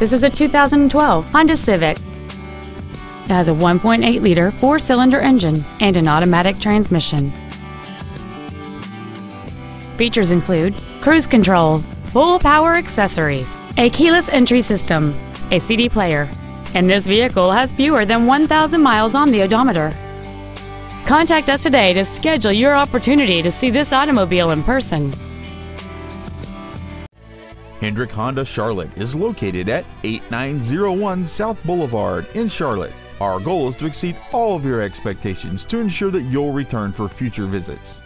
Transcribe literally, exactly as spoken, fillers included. This is a two thousand twelve Honda Civic. It has a one point eight liter four-cylinder engine and an automatic transmission. Features include cruise control, full power accessories, a keyless entry system, a C D player, and this vehicle has fewer than one thousand miles on the odometer. Contact us today to schedule your opportunity to see this automobile in person. Hendrick Honda Charlotte is located at eight nine zero one South Boulevard in Charlotte. Our goal is to exceed all of your expectations to ensure that you'll return for future visits.